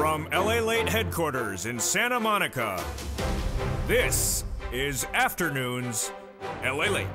From LALATE headquarters in Santa Monica, this is Afternoons LALATE.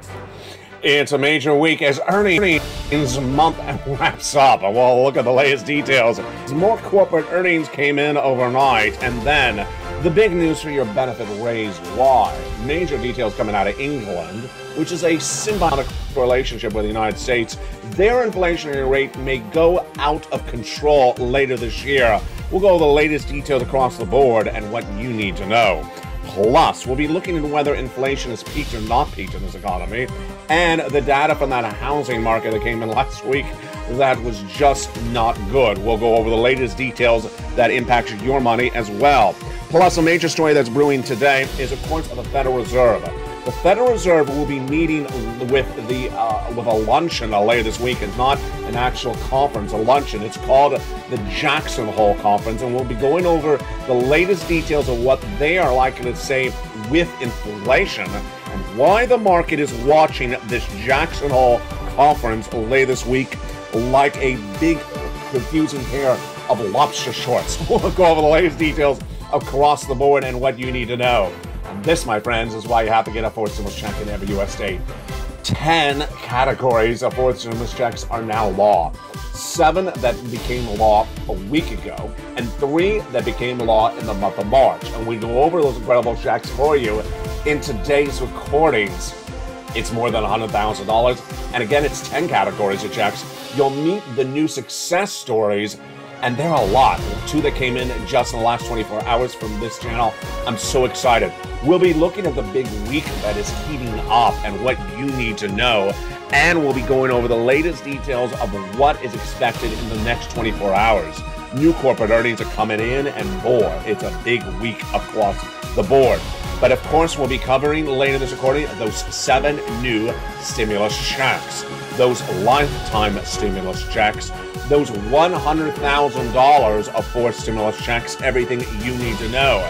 It's a major week as earnings month wraps up. And we'll look at the latest details. More corporate earnings came in overnight, and then the big news for your benefit raised why. Major details coming out of England, which is a symbiotic relationship with the United States. Their inflationary rate may go out of control later this year. We'll go over the latest details across the board and what you need to know. Plus, we'll be looking at whether inflation has peaked or not peaked in this economy, and the data from that housing market that came in last week that was just not good. We'll go over the latest details that impacted your money as well. Plus, a major story that's brewing today is, of course, the Federal Reserve. The Federal Reserve will be meeting with a luncheon later this week. It's not an actual conference, a luncheon. It's called the Jackson Hole Conference, and we'll be going over the latest details of what they are likely to say with inflation and why the market is watching this Jackson Hole Conference later this week like a big, confusing pair of lobster shorts. We'll go over the latest details across the board and what you need to know. This, my friends, is why you have to get a Fourth Stimulus Check in every U.S. state. 10 categories of Fourth Stimulus Checks are now law. 7 that became law a week ago, and 3 that became law in the month of March. And we go over those incredible checks for you in today's recordings. It's more than $100,000. And again, it's 10 categories of checks. You'll meet the new success stories, and there are a lot. 2 that came in just in the last 24 hours from this channel. I'm so excited. We'll be looking at the big week that is heating up and what you need to know. And we'll be going over the latest details of what is expected in the next 24 hours. New corporate earnings are coming in and more. It's a big week across the board. But of course, we'll be covering later this recording those 7 new stimulus checks, those lifetime stimulus checks, those $100,000 of 4 stimulus checks, everything you need to know.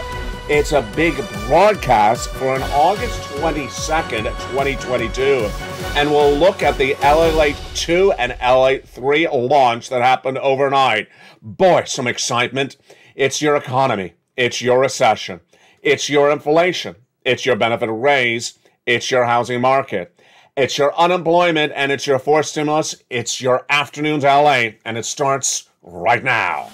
It's a big broadcast for an August 22nd, 2022. And we'll look at the LA2 and LA3 launch that happened overnight. Boy, some excitement. It's your economy. It's your recession. It's your inflation. It's your benefit raise. It's your housing market. It's your unemployment, and it's your fourth stimulus. It's your Afternoons LA, and it starts right now.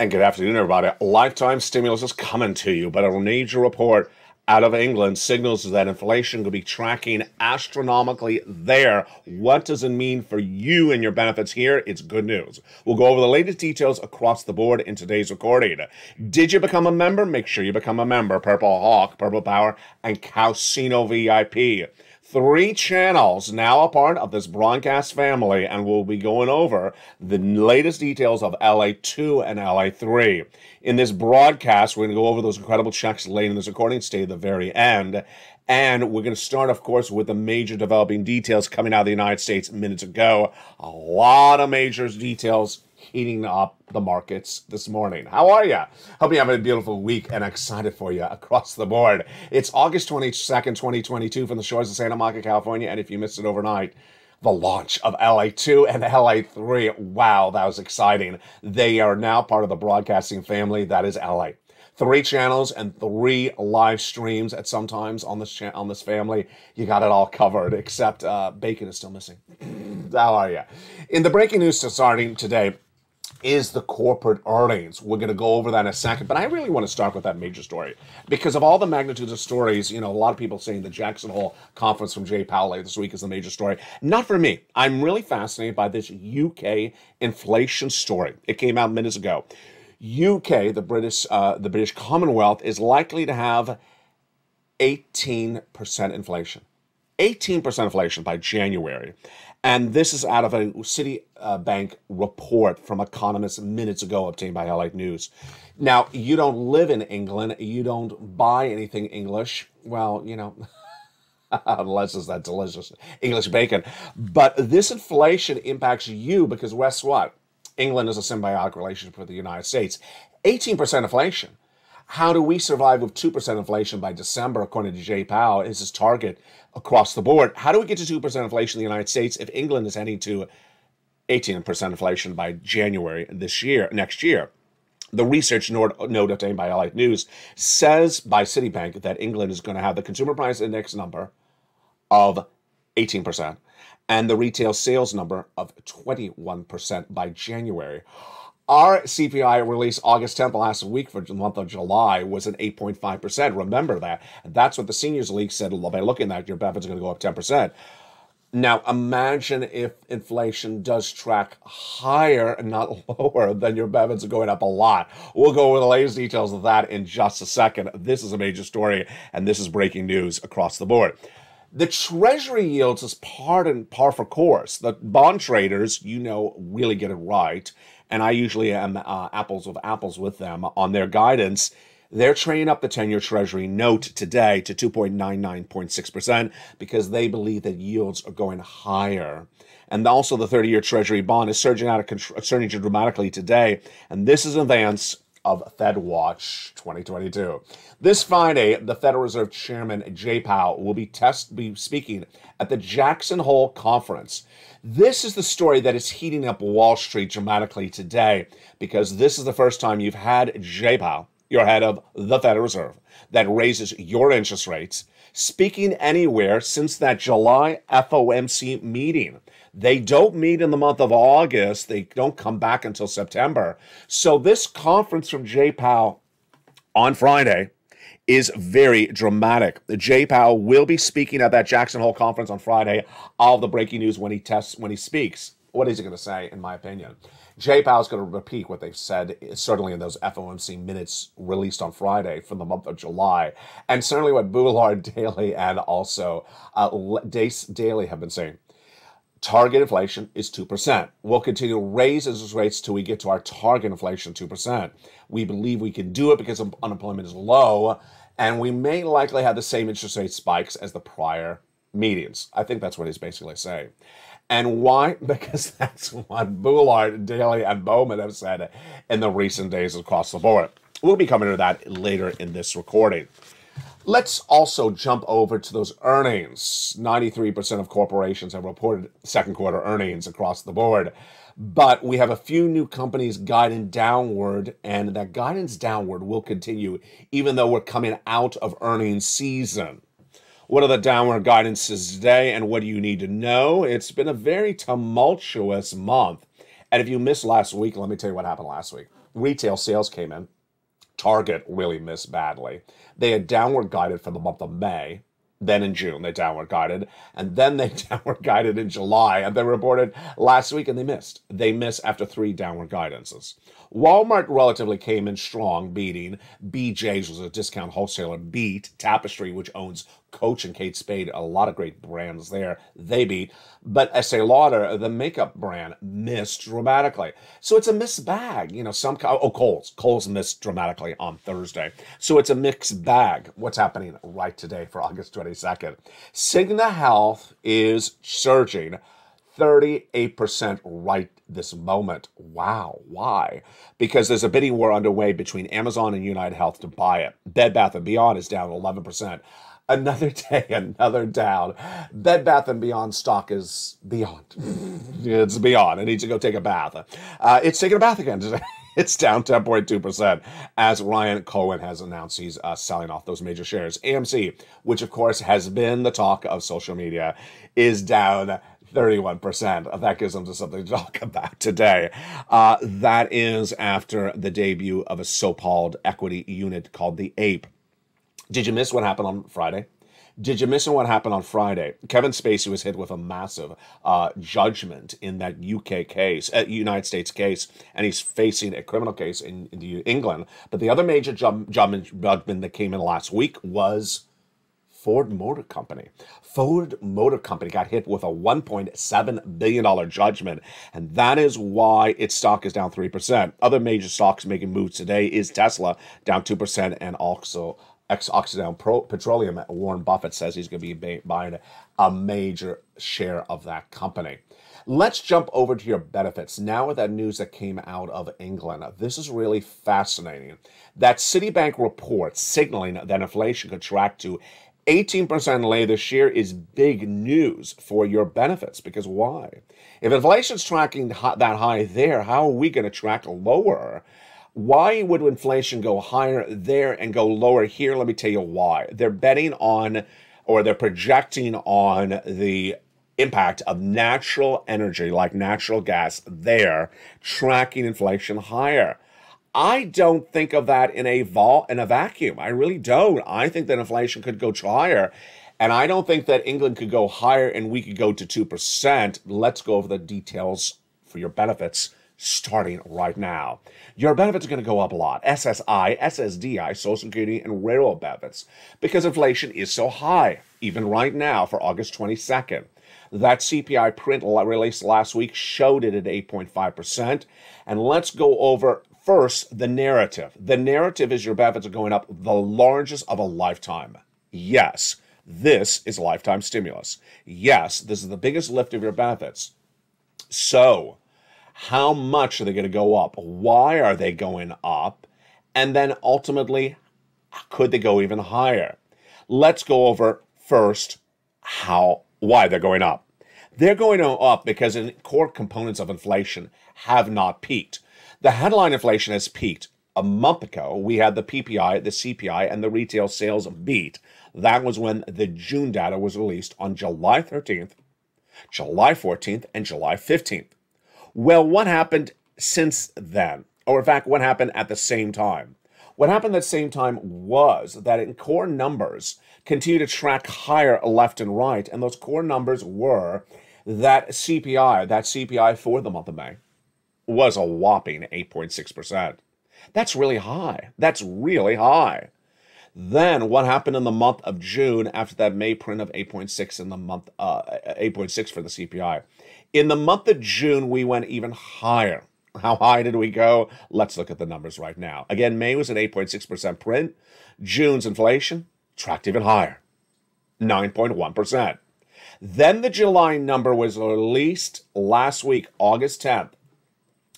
And good afternoon, everybody. Lifetime stimulus is coming to you, but a major report out of England signals that inflation could be tracking astronomically there. What does it mean for you and your benefits here? It's good news. We'll go over the latest details across the board in today's recording. Did you become a member? Make sure you become a member. Purple Hawk, Purple Power, and Calcino VIP. 3 channels now a part of this broadcast family, and we'll be going over the latest details of LA2 and LA3. In this broadcast, we're going to go over those incredible checks later in this recording. Stay at the very end. And we're going to start, of course, with the major developing details coming out of the United States minutes ago. A lot of major details heating up the markets this morning. How are you? Hope you have a beautiful week, and excited for you across the board. It's August 22nd, 2022 from the shores of Santa Monica, California, and if you missed it overnight, the launch of LA2 and LA3. Wow, that was exciting. They are now part of the broadcasting family that is LA. 3 channels and 3 live streams at sometimes on this family. You got it all covered, except bacon is still missing. How are you? In the breaking news starting today, is the corporate earnings. We're going to go over that in a second, but I really want to start with that major story because of all the magnitudes of stories. You know, a lot of people saying the Jackson Hole Conference from Jay Powell this week is the major story. Not for me. I'm really fascinated by this UK inflation story. It came out minutes ago. UK, the British Commonwealth, is likely to have 18% inflation. 18% inflation by January. And this is out of a Citibank report from economists minutes ago obtained by LA News. Now, you don't live in England. You don't buy anything English. Well, you know, unless it's that delicious English bacon. But this inflation impacts you because, guess what? England is a symbiotic relationship with the United States. 18% inflation. How do we survive with 2% inflation by December, according to Jay Powell, is his target across the board? How do we get to 2% inflation in the United States if England is heading to 18% inflation by January this year, next year? The research note obtained by LA News says by Citibank that England is going to have the consumer price index number of 18% and the retail sales number of 21% by January. Our CPI release August 10th last week for the month of July was an 8.5%. Remember that. That's what the Seniors League said. By looking at your benefits are going to go up 10%. Now, imagine if inflation does track higher and not lower, then your benefits are going up a lot. We'll go over the latest details of that in just a second. This is a major story, and this is breaking news across the board. The Treasury yields is par for course. The bond traders, you know, really get it right, and I usually am apples with apples with them on their guidance. They're trading up the 10-year Treasury note today to 2.99.6% because they believe that yields are going higher. And also the 30-year Treasury bond is surging out of control, surging dramatically today, and this is an advance of FedWatch 2022. This Friday, the Federal Reserve Chairman Jay Powell will be speaking at the Jackson Hole Conference. This is the story that is heating up Wall Street dramatically today because this is the first time you've had Jay Powell, your head of the Federal Reserve, that raises your interest rates, speaking anywhere since that July FOMC meeting. They don't meet in the month of August. They don't come back until September. So this conference from Jay Powell on Friday is very dramatic. Jay Powell will be speaking at that Jackson Hole conference on Friday. All the breaking news when he speaks. What is he going to say, in my opinion? Jay Powell's going to repeat what they've said, certainly in those FOMC minutes released on Friday from the month of July, and certainly what Bullard, Daly, and also Daly have been saying. Target inflation is 2%. We'll continue to raise interest rates till we get to our target inflation, 2%. We believe we can do it because unemployment is low, and we may likely have the same interest rate spikes as the prior meetings. I think that's what he's basically saying. And why? Because that's what Bullard, Daly, and Bowman have said in the recent days across the board. We'll be coming to that later in this recording. Let's also jump over to those earnings. 93% of corporations have reported second quarter earnings across the board. But we have a few new companies guiding downward, and that guidance downward will continue even though we're coming out of earnings season. What are the downward guidances today, and what do you need to know? It's been a very tumultuous month. And if you missed last week, let me tell you what happened last week. Retail sales came in. Target really missed badly. They had downward guided for the month of May. Then in June, they downward guided. And then they downward guided in July. And they reported last week, and they missed. They missed after three downward guidances. Walmart relatively came in strong, beating. BJ's was a discount wholesaler, beat. Tapestry, which owns Coach and Kate Spade, a lot of great brands there, they beat. But Estee Lauder, the makeup brand, missed dramatically. So it's a mixed bag. You know, Kohl's. Kohl's missed dramatically on Thursday. So it's a mixed bag. What's happening right today for August 22nd? Cigna Health is surging 38% right this moment. Wow. Why? Because there's a bidding war underway between Amazon and UnitedHealth to buy it. Bed Bath and Beyond is down 11%. Another day, another down. Bed Bath and Beyond stock is beyond. It's beyond. It needs to go take a bath. It's taking a bath again today. It's down 10.2% as Ryan Cohen has announced he's selling off those major shares. AMC, which of course has been the talk of social media, is down 31%. That gives them something to talk about today. That is after the debut of a so-called equity unit called the Ape. Did you miss what happened on Friday? Kevin Spacey was hit with a massive judgment in that UK case, United States case, and he's facing a criminal case in England. But the other major judgment that came in last week was Ford Motor Company. Ford Motor Company got hit with a $1.7 billion judgment, and that is why its stock is down 3%. Other major stocks making moves today is Tesla, down 2%, and also ExxonMobil Petroleum. Warren Buffett says he's going to be buying a major share of that company. Let's jump over to your benefits. Now with that news that came out of England, this is really fascinating. That Citibank report signaling that inflation could track to 18% later this year is big news for your benefits, because why? If inflation's tracking that high there, how are we going to track lower? Why would inflation go higher there and go lower here? Let me tell you why. They're betting on, or they're projecting on, the impact of natural energy like natural gas there tracking inflation higher. I don't think of that in a vacuum. I really don't. I think that inflation could go higher, and I don't think that England could go higher and we could go to 2%. Let's go over the details for your benefits starting right now. Your benefits are going to go up a lot. SSI, SSDI, Social Security, and railroad benefits, because inflation is so high, even right now for August 22nd. That CPI print released last week showed it at 8.5%. And let's go over first the narrative. The narrative is your benefits are going up the largest of a lifetime. Yes, this is lifetime stimulus. Yes, this is the biggest lift of your benefits. So how much are they going to go up? Why are they going up? And then ultimately, could they go even higher? Let's go over first why they're going up. They're going up because the core components of inflation have not peaked. The headline inflation has peaked. A month ago, we had the PPI, the CPI, and the retail sales beat. That was when the June data was released on July 13th, July 14th, and July 15th. Well, what happened since then? Or in fact, what happened at the same time? What happened at the same time was that in core numbers continue to track higher left and right, and those core numbers were that CPI for the month of May was a whopping 8.6%. That's really high. That's really high. Then what happened in the month of June after that May print of 8.6 in the month 8.6 for the CPI? In the month of June, we went even higher. How high did we go? Let's look at the numbers right now. Again, May was an 8.6% print. June's inflation tracked even higher, 9.1%. Then the July number was released last week, August 10th.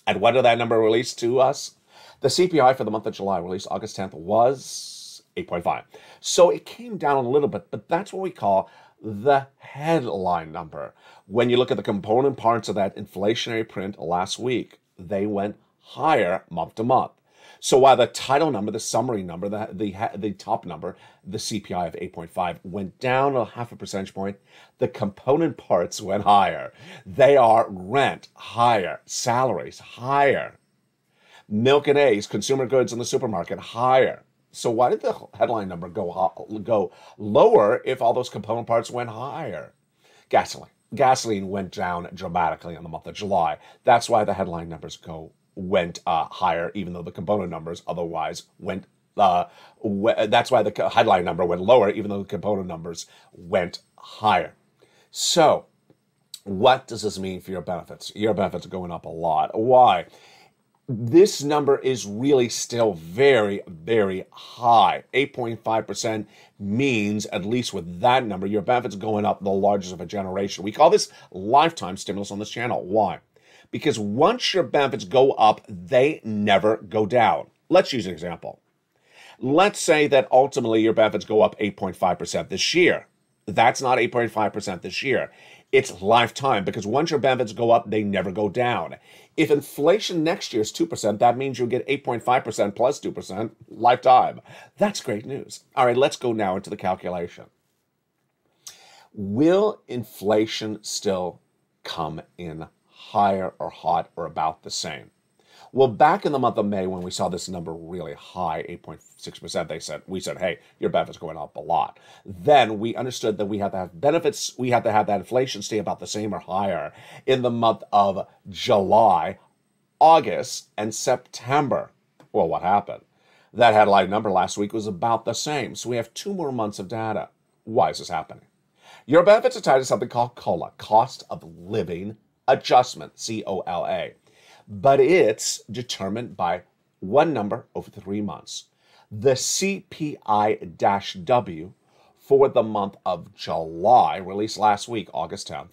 And what did that number release to us? The CPI for the month of July released August 10th was 8.5. So it came down a little bit, but that's what we call the headline number. When you look at the component parts of that inflationary print last week, they went higher month to month. So while the title number, the summary number, the top number, the CPI of 8.5 went down a half a percentage point, the component parts went higher. They are rent higher, salaries higher, milk and eggs, consumer goods in the supermarket higher. So why did the headline number go lower if all those component parts went higher? Gasoline. Gasoline went down dramatically in the month of July. That's why the headline numbers went higher, even though the component numbers otherwise went. That's why the headline number went lower, even though the component numbers went higher. So, what does this mean for your benefits? Your benefits are going up a lot. Why? This number is really still very, very high. 8.5% means, at least with that number, your benefits going up the largest of a generation. We call this lifetime stimulus on this channel. Why? Because once your benefits go up, they never go down. Let's use an example. Let's say that ultimately your benefits go up 8.5% this year. That's not 8.5% this year. It's lifetime, because once your benefits go up, they never go down. If inflation next year is 2%, that means you'll get 8.5% plus 2% lifetime. That's great news. All right, let's go now into the calculation. Will inflation still come in higher or hot or about the same? Well, back in the month of May, when we saw this number really high, 8.6%, we said, hey, your benefits going up a lot. Then we understood that we had to have benefits, we had to have that inflation stay about the same or higher in the month of July, August, and September. Well, what happened? That headline number last week was about the same. So we have 2 more months of data. Why is this happening? Your benefits are tied to something called COLA, Cost of Living Adjustment, COLA. But it's determined by one number over 3 months, the CPI-W for the month of July, released last week, August 10th,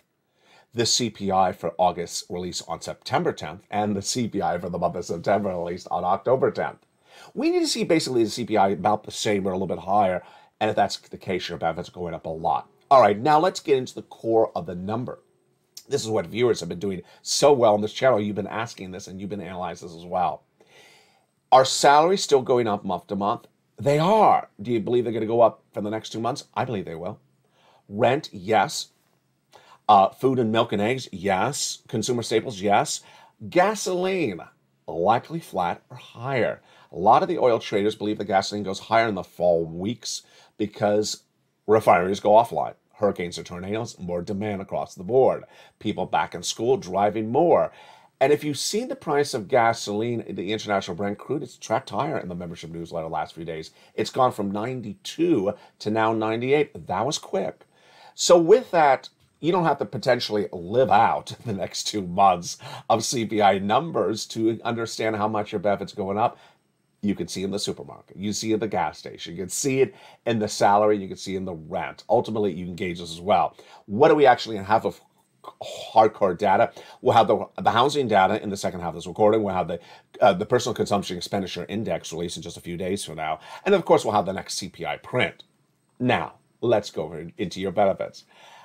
the CPI for August released on September 10th, and the CPI for the month of September released on October 10th. We need to see basically the CPI about the same or a little bit higher, and if that's the case, your benefits are going up a lot. All right, now let's get into the core of the number. This is what viewers have been doing so well on this channel. You've been asking this, and you've been analyzing this as well. Are salaries still going up month to month? They are. Do you believe they're going to go up for the next 2 months? I believe they will. Rent, yes. Food and milk and eggs, yes. Consumer staples, yes. Gasoline, likely flat or higher. A lot of the oil traders believe the gasoline goes higher in the fall weeks because refineries go offline. Hurricanes or tornadoes, more demand across the board. People back in school driving more. And if you've seen the price of gasoline, the international Brent crude, it's tracked higher in the membership newsletter the last few days. It's gone from 92 to now 98. That was quick. So with that, you don't have to potentially live out the next 2 months of CPI numbers to understand how much your benefit's going up. You can see in the supermarket. You see it at the gas station. You can see it in the salary. You can see it in the rent. Ultimately, you can gauge this as well. What do we actually have of hardcore data? We'll have the housing data in the second half of this recording. We'll have the personal consumption expenditure index released in just a few days from now. And of course, we'll have the next CPI print. Now, let's go over into your benefits.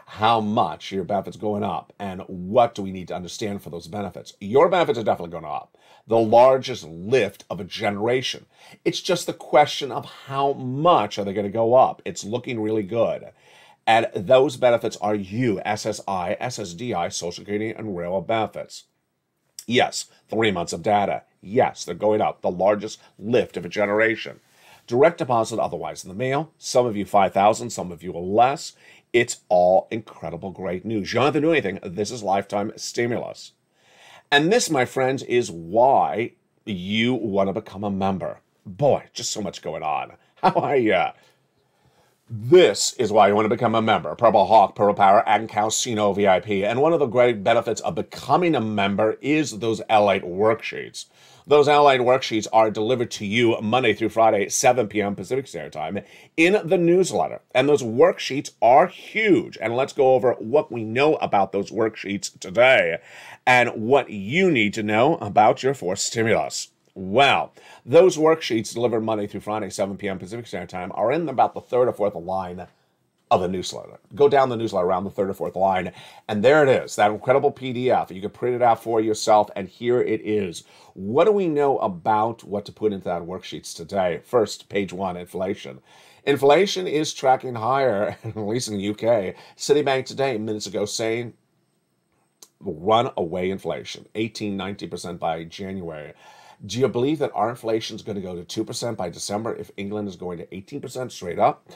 How much your benefits going up, and what do we need to understand for those benefits? Your benefits are definitely going up. The largest lift of a generation. It's just the question of how much are they going to go up. It's looking really good. And those benefits are you, SSI, SSDI, Social Security, and rail benefits. Yes, 3 months of data. Yes, they're going up. The largest lift of a generation. Direct deposit, otherwise in the mail. Some of you 5,000, some of you less. It's all incredible, great news. You don't have to do anything. This is lifetime stimulus. And this, my friends, is why you want to become a member. Boy, just so much going on. How are you? This is why you want to become a member. Purple Hawk, Purple Power, and Calcino VIP. And one of the great benefits of becoming a member is those LA worksheets. Those LA worksheets are delivered to you Monday through Friday, 7 p.m. Pacific Standard Time, in the newsletter. And those worksheets are huge. And let's go over what we know about those worksheets today and what you need to know about your fourth stimulus. Well, those worksheets delivered Monday through Friday, 7 p.m. Pacific Standard Time, are in about the third or fourth line of the newsletter. Go down the newsletter around the third or fourth line, and there it is, that incredible PDF. You can print it out for yourself, and here it is. What do we know about what to put into that worksheets today? First, page one, inflation. Inflation is tracking higher, at least in the UK. Citibank today, minutes ago, saying runaway inflation, 18, 19% by January. Do you believe that our inflation is going to go to 2% by December if England is going to 18% straight up?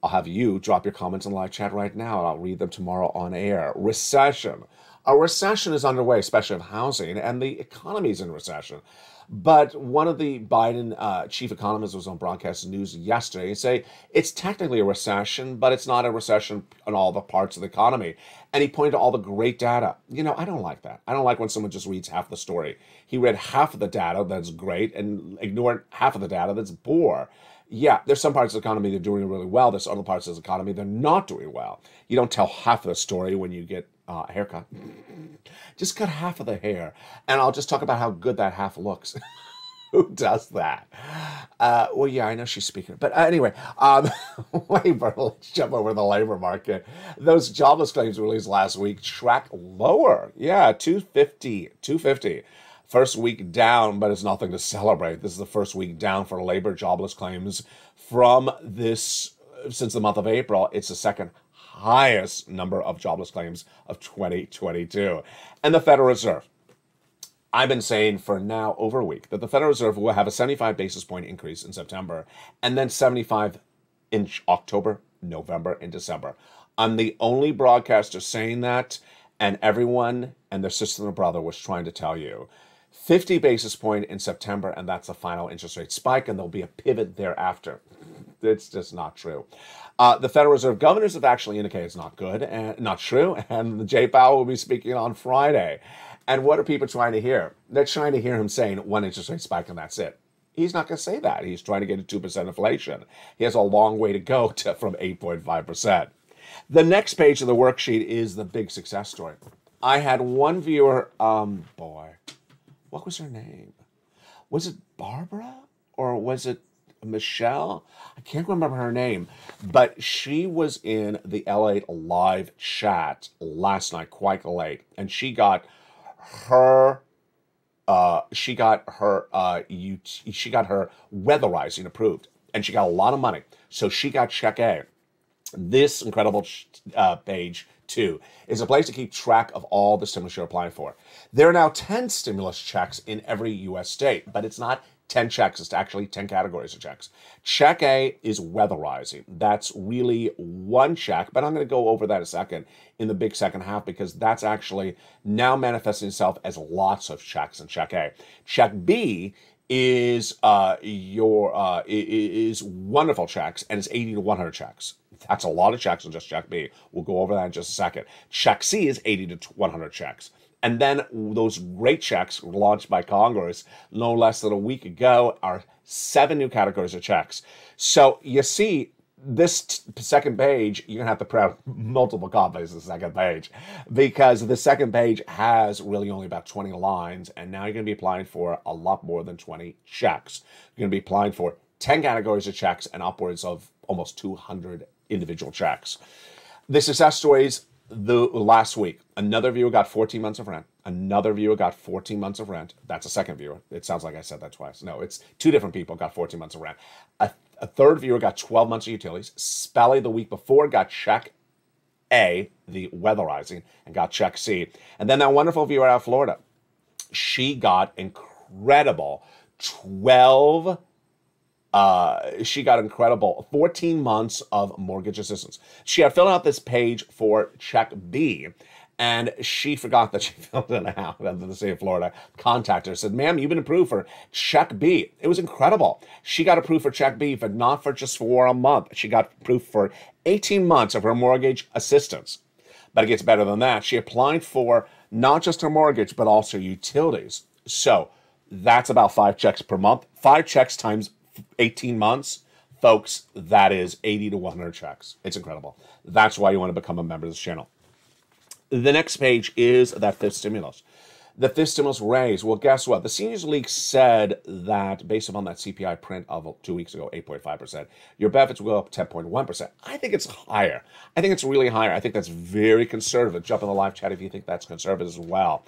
I'll have you drop your comments in the live chat right now, and I'll read them tomorrow on air. Recession. A recession is underway, especially of housing, and the economy is in recession. But one of the Biden chief economists was on broadcast news yesterday and say it's technically a recession, but it's not a recession in all the parts of the economy. And he pointed to all the great data. You know, I don't like that. I don't like when someone just reads half the story. He read half of the data that's great and ignored half of the data that's poor. Yeah, there's some parts of the economy they're doing really well. There's other parts of the economy they're not doing well. You don't tell half of the story when you get a haircut. Just cut half of the hair, and I'll just talk about how good that half looks. Who does that? Well, yeah, I know she's speaking. But anyway, labor, let's jump over the labor market. Those jobless claims released last week track lower. Yeah, 250. First week down, but it's nothing to celebrate. This is the first week down for labor jobless claims from this, since the month of April. It's the second highest number of jobless claims of 2022. And the Federal Reserve. I've been saying for now over a week that the Federal Reserve will have a 75 basis point increase in September and then 75 in October, November, and December. I'm the only broadcaster saying that, and everyone and their sister and brother was trying to tell you. 50 basis point in September, and that's the final interest rate spike, and there'll be a pivot thereafter. it's just not true. The Federal Reserve governors have actually indicated it's not good and not true. And Jay Powell will be speaking on Friday. And what are people trying to hear? They're trying to hear him saying one interest rate spike and that's it. He's not going to say that. He's trying to get to 2% inflation. He has a long way to go to, from 8.5%. The next page of the worksheet is the big success story. I had one viewer, what was her name? Was it Barbara or was it Michelle? I can't remember her name, but she was in the LA live chat last night, quite late, and she got her weatherizing approved, and she got a lot of money, so she got check A. This incredible page two is a place to keep track of all the stimulus you're applying for. There are now 10 stimulus checks in every U.S. state, but it's not 10 checks. It's actually 10 categories of checks. Check A is weatherizing. That's really one check, but I'm going to go over that a second in the big second half because that's actually now manifesting itself as lots of checks in Check A. Check B is is wonderful checks, and it's 80 to 100 checks. That's a lot of checks in just Check B. We'll go over that in just a second. Check C is 80 to 100 checks. And then those great checks launched by Congress no less than a week ago are 7 new categories of checks. So you see this second page, you're going to have to print out multiple copies of the second page because the second page has really only about 20 lines. And now you're going to be applying for a lot more than 20 checks. You're going to be applying for 10 categories of checks and upwards of almost 200 individual checks. The success stories. The last week, another viewer got 14 months of rent. Another viewer got 14 months of rent. That's a second viewer. It sounds like I said that twice. No, it's 2 different people got 14 months of rent. A third viewer got 12 months of utilities. Spally the week before got Check A, the weatherizing, and got Check C. And then that wonderful viewer out of Florida, she got incredible 14 months of mortgage assistance. She had filled out this page for Check B, and she forgot that she filled it out. The state of Florida contacted her, said, ma'am, you've been approved for Check B. It was incredible. She got approved for Check B, but not for just for a month. She got approved for 18 months of her mortgage assistance. But it gets better than that. She applied for not just her mortgage, but also utilities. So that's about 5 checks per month. 5 checks times 18 months, folks, that is 80 to 100 checks. It's incredible. That's why you want to become a member of this channel. The next page is that fifth stimulus. The fifth stimulus raise. Well, guess what? The Seniors League said that based upon that CPI print of 2 weeks ago, 8.5%, your benefits will go up 10.1%. I think it's higher. I think it's really higher. I think that's very conservative. Jump in the live chat if you think that's conservative as well.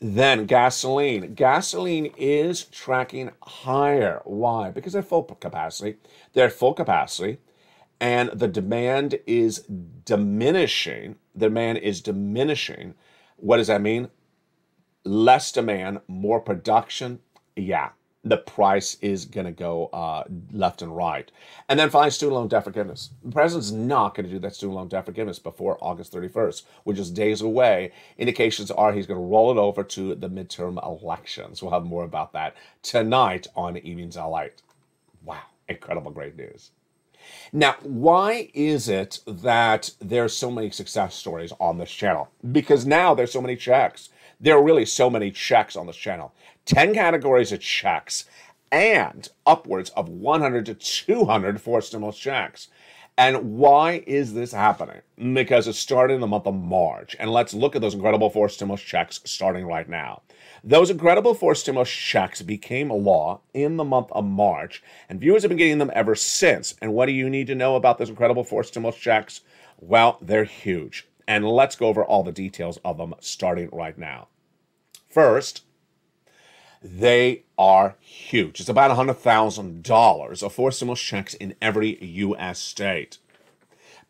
Then gasoline. Gasoline is tracking higher. Why? Because they're full capacity. They're full capacity, and the demand is diminishing. The demand is diminishing. What does that mean? Less demand, more production. Yeah, the price is going to go left and right. And then finally, student loan debt forgiveness. The president's not going to do that student loan debt forgiveness before August 31st, which is days away. Indications are he's going to roll it over to the midterm elections. We'll have more about that tonight on Evenings LALATE. Wow, incredible great news. Now, why is it that there's so many success stories on this channel? Because now there's so many checks. There are really so many checks on this channel. 10 categories of checks and upwards of 100 to 200 for stimulus checks. And why is this happening? Because it started in the month of March. And let's look at those incredible 4 stimulus checks starting right now. Those incredible 4 stimulus checks became a law in the month of March, and viewers have been getting them ever since. And what do you need to know about those incredible 4 stimulus checks? Well, they're huge. And let's go over all the details of them starting right now. First, they are huge. It's about $100,000 of 4 stimulus checks in every U.S. state.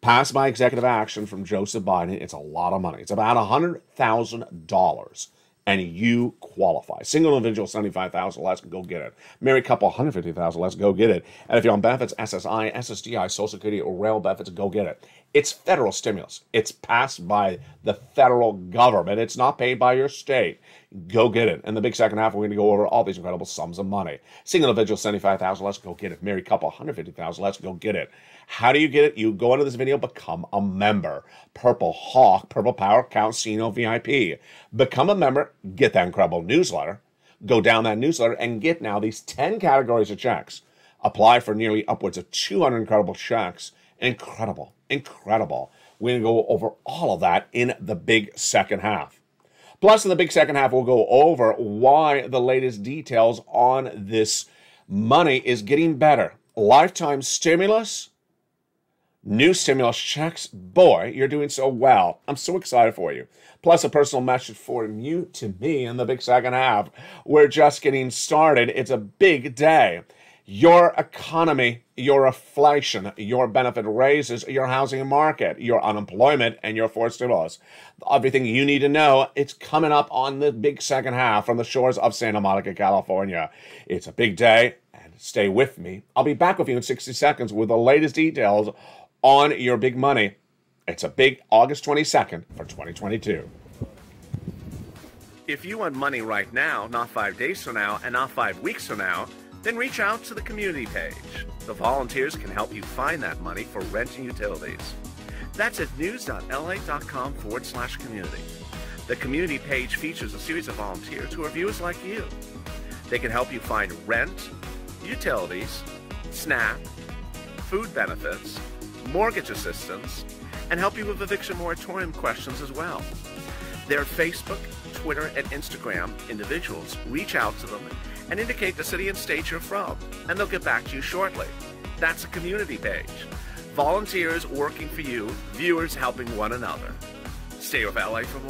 Passed by executive action from Joseph Biden, it's a lot of money. It's about $100,000, and you qualify. Single individual, $75,000 less, go get it. Married couple, $150,000 less, go get it. And if you're on benefits, SSI, SSDI, Social Security, or rail benefits, go get it. It's federal stimulus. It's passed by the federal government. It's not paid by your state. Go get it. In the big second half, we're going to go over all these incredible sums of money. Single individual, $75,000. Let's go get it. Married couple, $150,000. Let's go get it. How do you get it? You go into this video, become a member. Purple Hawk, Purple Power, Calcino VIP. Become a member. Get that incredible newsletter. Go down that newsletter and get now these 10 categories of checks. Apply for nearly upwards of 200 incredible checks. Incredible, incredible. We're going to go over all of that in the big second half. Plus, in the big second half, we'll go over why the latest details on this money is getting better. Lifetime stimulus, new stimulus checks. Boy, you're doing so well. I'm so excited for you. Plus, a personal message from you to me in the big second half. We're just getting started. It's a big day. Your economy, your inflation, your benefit raises, your housing market, your unemployment, and your forced stimulus. Everything you need to know, it's coming up on the big second half from the shores of Santa Monica, California. It's a big day, and stay with me. I'll be back with you in 60 seconds with the latest details on your big money. It's a big August 22nd for 2022. If you want money right now, not 5 days from now, and not 5 weeks from now, then reach out to the community page. The volunteers can help you find that money for rent and utilities. That's at news.la.com/community. The community page features a series of volunteers who are viewers like you. They can help you find rent, utilities, SNAP, food benefits, mortgage assistance, and help you with eviction moratorium questions as well. Their Facebook, Twitter, and Instagram individuals, reach out to them and indicate the city and state you're from, and they'll get back to you shortly. That's a community page. Volunteers working for you, viewers helping one another. Stay with LA for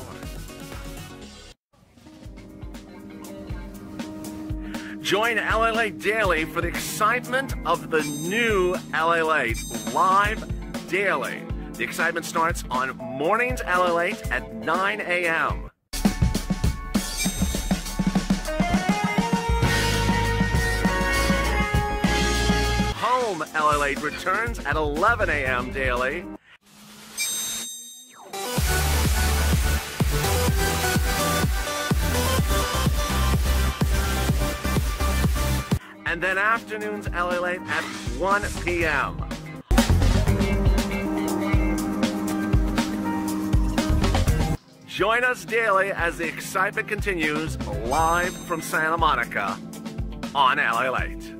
more. Join LALATE daily for the excitement of the new LALATE live daily. The excitement starts on mornings LALATE at 9 a.m. LALATE returns at 11 a.m. daily. And then afternoons LALATE at 1 p.m. Join us daily as the excitement continues live from Santa Monica on LALATE.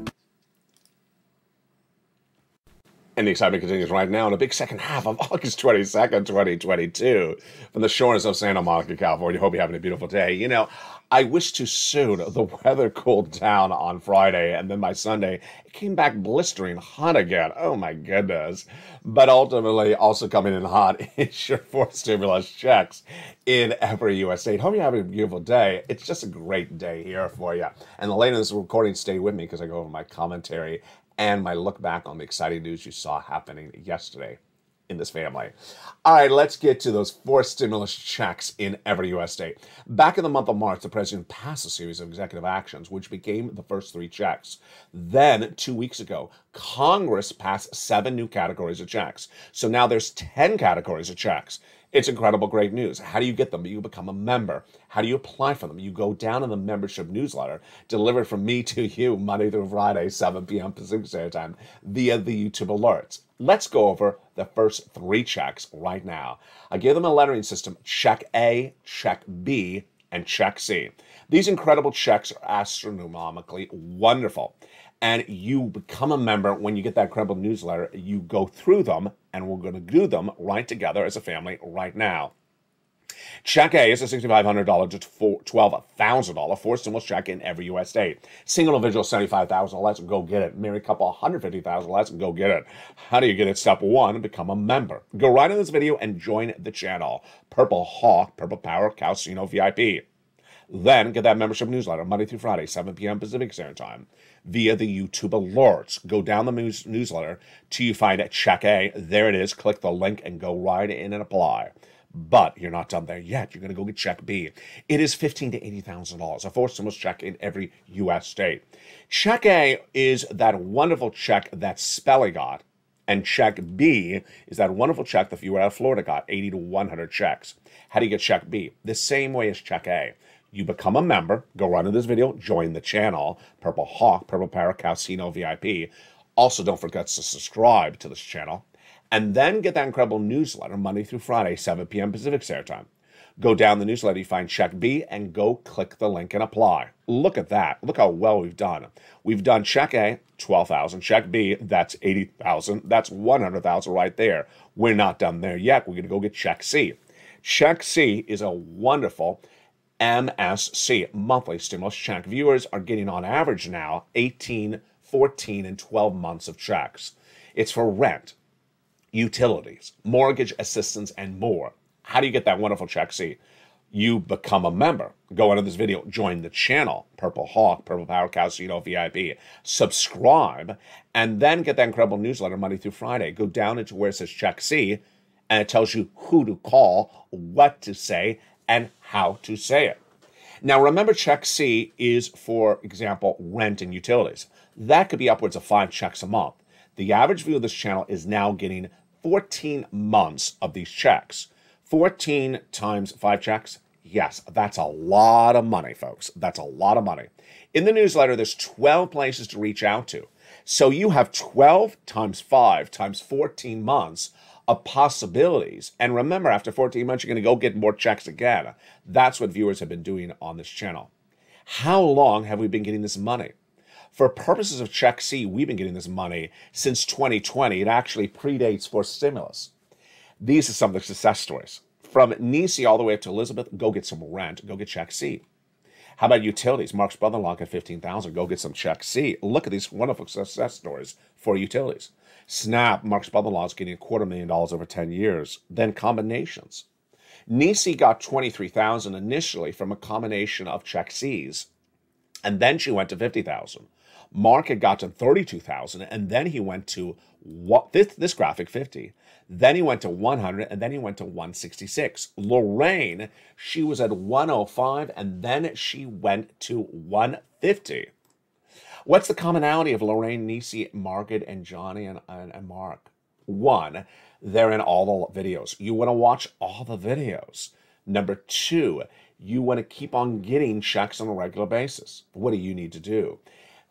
And the excitement continues right now in a big second half of August 22nd, 2022, from the shores of Santa Monica, California. Hope you're having a beautiful day. You know, I wish too soon the weather cooled down on Friday, and then by Sunday, it came back blistering hot again. Oh, my goodness. But ultimately, also coming in hot is your forced stimulus checks in every U.S. state. Hope you're having a beautiful day. It's just a great day here for you. And later in this recording, stay with me because I go over my commentary and my look back on the exciting news you saw happening yesterday in this family. All right, let's get to those forced stimulus checks in every U.S. state. Back in the month of March, the president passed a series of executive actions, which became the first three checks. Then, 2 weeks ago, Congress passed 7 new categories of checks. So now there's 10 categories of checks. It's incredible, great news. How do you get them? You become a member. How do you apply for them? You go down in the membership newsletter, delivered from me to you Monday through Friday, 7 p.m. Pacific Standard Time, via the YouTube alerts. Let's go over the first 3 checks right now. I give them a lettering system, check A, check B, and check C. These incredible checks are astronomically wonderful. And you become a member when you get that incredible newsletter. You go through them, and we're going to do them right together as a family right now. Check A is a $6,500 to $12,000 forced stimulus check in every U.S. state. Single individual, $75,000. Let's go get it. Married couple, $150,000. Let's go get it. How do you get it? Step 1, become a member. Go right in this video and join the channel. Purple Hawk, Purple Power, Calcino VIP. Then get that membership newsletter Monday through Friday, 7 p.m. Pacific Standard Time, via the YouTube alerts. Go down the newsletter till you find Check A. There it is. Click the link and go right in and apply. But you're not done there yet. You're going to go get Check B. It is $15,000 to $80,000, a forced stimulus check in every U.S. state. Check A is that wonderful check that Spelly got And check B is that wonderful check the viewer out of Florida got, 80 to 100 checks. How do you get check B? The same way as check A. You become a member, go right into this video, join the channel, Purple Hawk, Purple Power, Calcino VIP. Also, don't forget to subscribe to this channel. And then get that incredible newsletter Monday through Friday, 7 p.m. Pacific Standard Time. Go down the newsletter, you find Check B, and go click the link and apply. Look at that. Look how well we've done. We've done Check A, 12,000. Check B, that's 80,000. That's 100,000 right there. We're not done there yet. We're going to go get Check C. Check C is a wonderful MSC, monthly stimulus check. Viewers are getting on average now 18, 14, and 12 months of checks. It's for rent, utilities, mortgage assistance, and more. How do you get that wonderful check C? You become a member. Go into this video, join the channel, Purple Hawk, Purple Power, Calcino VIP, subscribe, and then get that incredible newsletter Monday through Friday. Go down into where it says Check C, and it tells you who to call, what to say, and how to say it. Now, remember, Check C is, for example, rent and utilities. That could be upwards of 5 checks a month. The average view of this channel is now getting 14 months of these checks. 14 times 5 checks, yes, that's a lot of money, folks. That's a lot of money. In the newsletter, there's 12 places to reach out to. So you have 12 times 5 times 14 months of possibilities. And remember, after 14 months, you're going to go get more checks again. That's what viewers have been doing on this channel. How long have we been getting this money? For purposes of Check C, we've been getting this money since 2020. It actually predates for stimulus. These are some of the success stories. From Nisi all the way up to Elizabeth, go get some rent, go get Check C. How about utilities? Mark's brother-in-law got $15,000, go get some Check C. Look at these wonderful success stories for utilities. Snap, Mark's brother-in-law is getting $250,000 over 10 years. Then combinations. Nisi got $23,000 initially from a combination of Check C's, and then she went to $50,000. Mark had gotten $32,000, and then he went to this graphic, 50. Then he went to 100, and then he went to 166. Lorraine, she was at 105, and then she went to 150. What's the commonality of Lorraine, Nisi, Margaret, and Johnny, and Mark? One, they're in all the videos. You want to watch all the videos. Number two, you want to keep on getting checks on a regular basis. What do you need to do?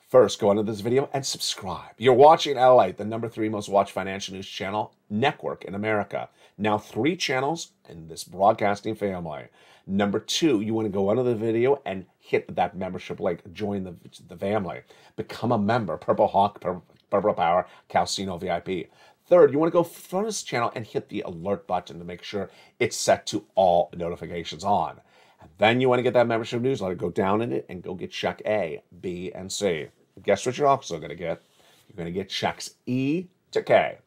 First, go into this video and subscribe. You're watching LALATE, the #3 most watched financial news channel network in America. Now 3 channels in this broadcasting family. Number 2, you want to go under the video and hit that membership link. Join the family. Become a member. Purple Hawk, Purple Power, Calcino VIP. Third, you want to go from this channel and hit the alert button to make sure it's set to all notifications on. And then you want to get that membership newsletter. Go down in it and go get Check A, B, and C. Guess what you're also going to get? You're going to get checks E to K.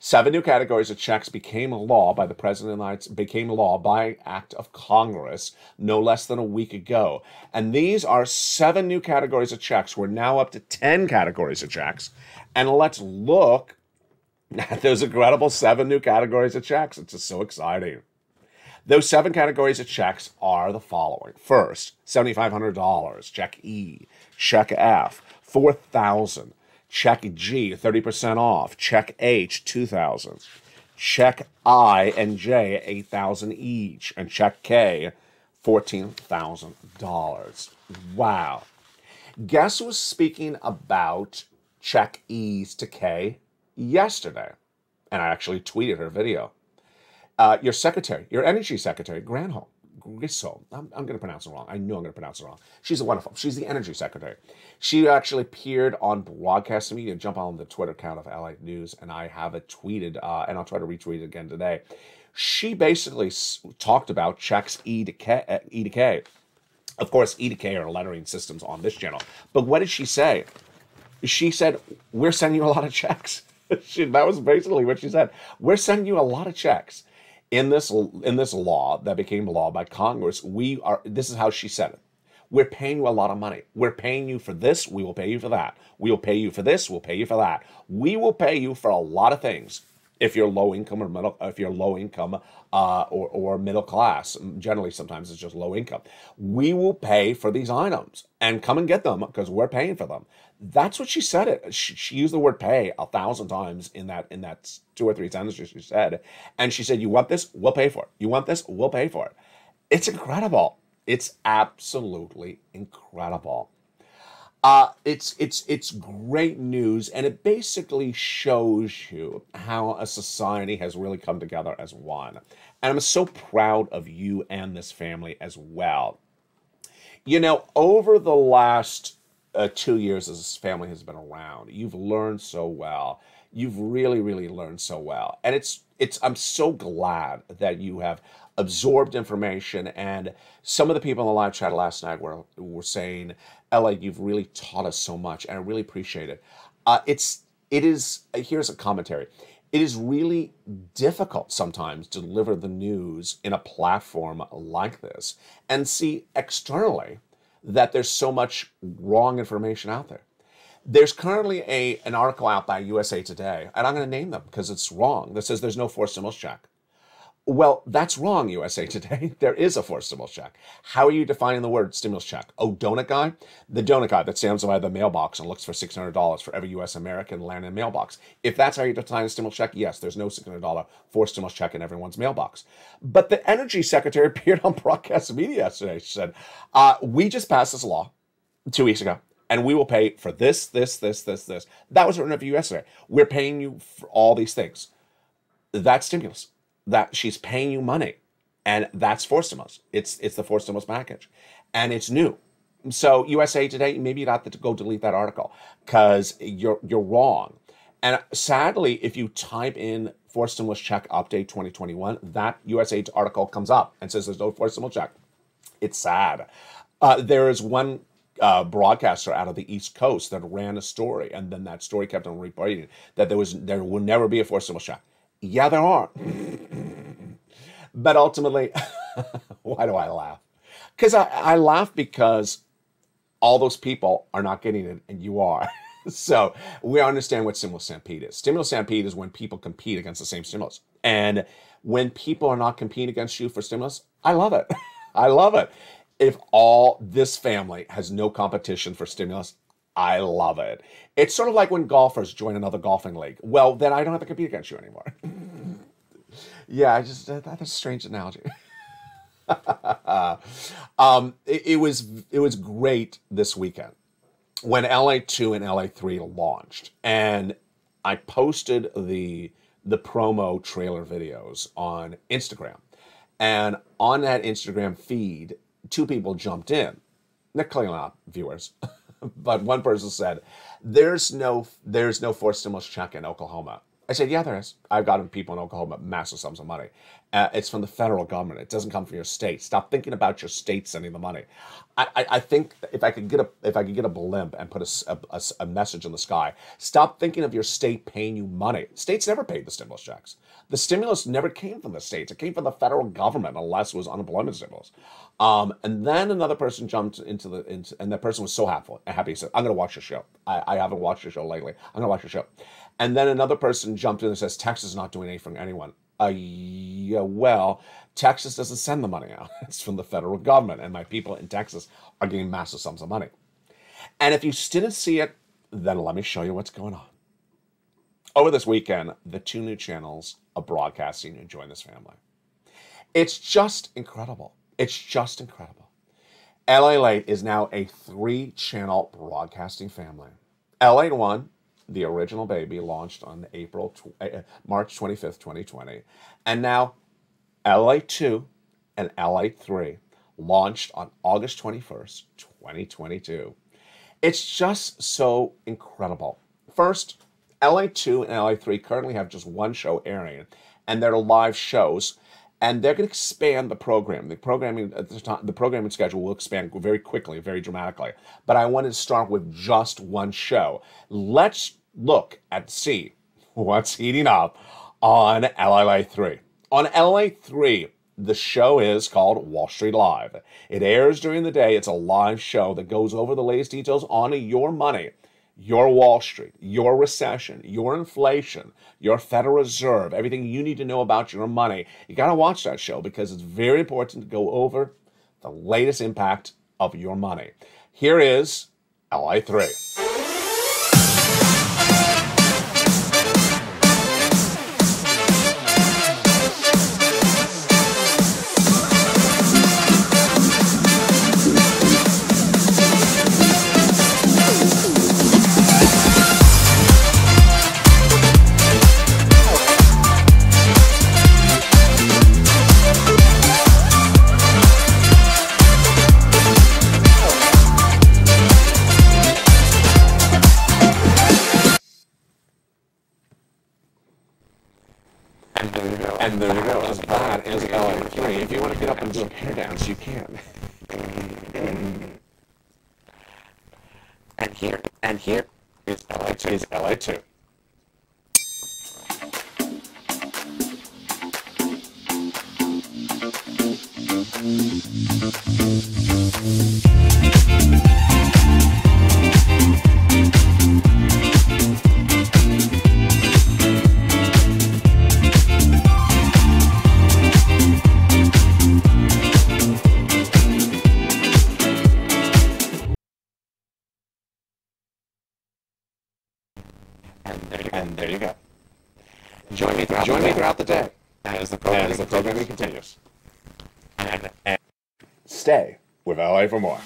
7 new categories of checks became a law by the President became law by Act of Congress no less than a week ago. And these are 7 new categories of checks. We're now up to 10 categories of checks. And let's look at those incredible 7 new categories of checks. It's just so exciting. Those 7 categories of checks are the following. First, $7,500, check E. Check F, $4,000. Check G, 30% off. Check H, $2,000. Check I and J, $8,000 each. And check K, $14,000. Wow. Guess who was speaking about check E's to K yesterday? And I actually tweeted her video. Your secretary, your energy secretary, Granholm. Grisholm. I'm going to pronounce it wrong. I know I'm going to pronounce it wrong. She's wonderful. She's the energy secretary. She actually appeared on broadcast media. Jump on the Twitter account of LA News, and I have it tweeted, and I'll try to retweet it again today. She basically talked about checks E to K. Of course, E to K are lettering systems on this channel. But what did she say? She said, we're sending you a lot of checks. That was basically what she said. We're sending you a lot of checks. In this law that became law by Congress, we are, this is how she said it, we're paying you a lot of money. We're paying you for this, we will pay you for that. We'll pay you for this, we'll pay you for that. We will pay you for a lot of things. if you're low income or middle, if you're low income or middle class. Generally, sometimes it's just low income. We will pay for these items and come and get them because we're paying for them. That's what she said. It. She used the word pay 1,000 times in that 2 or 3 sentences she said. And she said, you want this? We'll pay for it. You want this? We'll pay for it. It's incredible. It's absolutely incredible. It's great news, and it basically shows you how a society has really come together as one. And I'm so proud of you and this family as well. You know, over the last 2 years as this family has been around, you've learned so well. You've really, really learned so well. And I'm so glad that you have absorbed information. And some of the people in the live chat last night were saying, Ella, you've really taught us so much, and I really appreciate it. Here's a commentary. It is really difficult sometimes to deliver the news in a platform like this and see externally that there's so much wrong information out there. There's currently an article out by USA Today, and I'm going to name them because it's wrong, that says there's no forced stimulus check. Well, that's wrong, USA Today. There is a forced stimulus check. How are you defining the word stimulus check? Oh, donut guy? The donut guy that stands by the mailbox and looks for $600 for every U.S. American landing in the mailbox. If that's how you define a stimulus check, yes, there's no $600 forced stimulus check in everyone's mailbox. But the energy secretary appeared on broadcast media yesterday. She said, we just passed this law 2 weeks ago, and we will pay for this, this, this, this, this. That was her interview yesterday. We're paying you for all these things. That's stimulus. That she's paying you money. And that's forced stimulus. It's the forced stimulus package. And it's new. So USA Today, maybe you'd have to go delete that article because you're wrong. And sadly, if you type in forced stimulus check update 2021, that USA article comes up and says there's no forced stimulus check. It's sad. There is one broadcaster out of the East Coast that ran a story, and then that story kept on repeating that there will never be a forced stimulus check. Yeah, there are. But ultimately, why do I laugh? Because I laugh because all those people are not getting it, and you are. So we understand what stimulus stampede is. Stimulus stampede is when people compete against the same stimulus. And when people are not competing against you for stimulus, I love it. I love it. If all this family has no competition for stimulus, I love it. It's sort of like when golfers join another golfing league. Well, then I don't have to compete against you anymore. Yeah, that's a strange analogy. It was great this weekend when LA2 and LA3 launched, and I posted the promo trailer videos on Instagram, and on that Instagram feed, 2 people jumped in. They're clearly not viewers, but one person said, "There's no forced stimulus check in Oklahoma." I said, "Yeah, there is. I've gotten people in Oklahoma massive sums of money. It's from the federal government. It doesn't come from your state. Stop thinking about your state sending the money." I think if I could get a blimp and put a message in the sky, stop thinking of your state paying you money. States never paid the stimulus checks. The stimulus never came from the states. It came from the federal government, unless it was unemployment stimulus. And then another person jumped into and that person was so happy. He said, "I'm going to watch your show. I haven't watched your show lately. I'm going to watch your show." And then another person jumped in and says, "Texas is not doing anything for anyone." Yeah, well, Texas doesn't send the money out. It's from the federal government, and my people in Texas are getting massive sums of money. And if you didn't see it, then let me show you what's going on. Over this weekend, the 2 new channels of broadcasting and join this family. It's just incredible. It's just incredible. LALATE is now a 3-channel broadcasting family. LA1, the original baby, launched on March 25th, 2020. And now LA2 and LA3 launched on August 21st, 2022. It's just so incredible. First, LA2 and LA3 currently have just 1 show airing, and they're live shows. And they're going to expand the program. The programming schedule will expand very quickly, very dramatically. But I wanted to start with just 1 show. Let's look and see what's heating up on LA3. On LA3, the show is called Wall Street Live. It airs during the day. It's a live show that goes over the latest details on your money. your Wall Street, your recession, your inflation, your Federal Reserve, everything you need to know about your money. You got to watch that show because it's very important to go over the latest impact of your money. Here is LA3. You can. And here is LA2. Is LA2. Stay with LA for more.